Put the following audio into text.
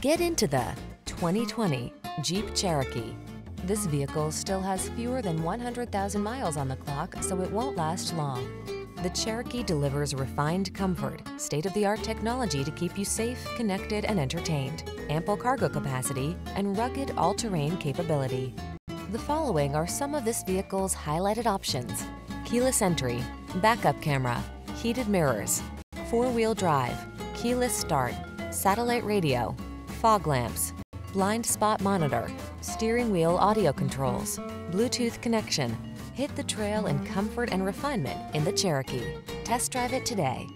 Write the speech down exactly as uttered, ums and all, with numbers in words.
Get into the twenty twenty Jeep Cherokee. This vehicle still has fewer than one hundred thousand miles on the clock, so it won't last long. The Cherokee delivers refined comfort, state-of-the-art technology to keep you safe, connected, and entertained, ample cargo capacity, and rugged all-terrain capability. The following are some of this vehicle's highlighted options: keyless entry, backup camera, heated mirrors, four-wheel drive, keyless start, satellite radio, fog lamps, blind spot monitor, steering wheel audio controls, Bluetooth connection. Hit the trail in comfort and refinement in the Cherokee. Test drive it today.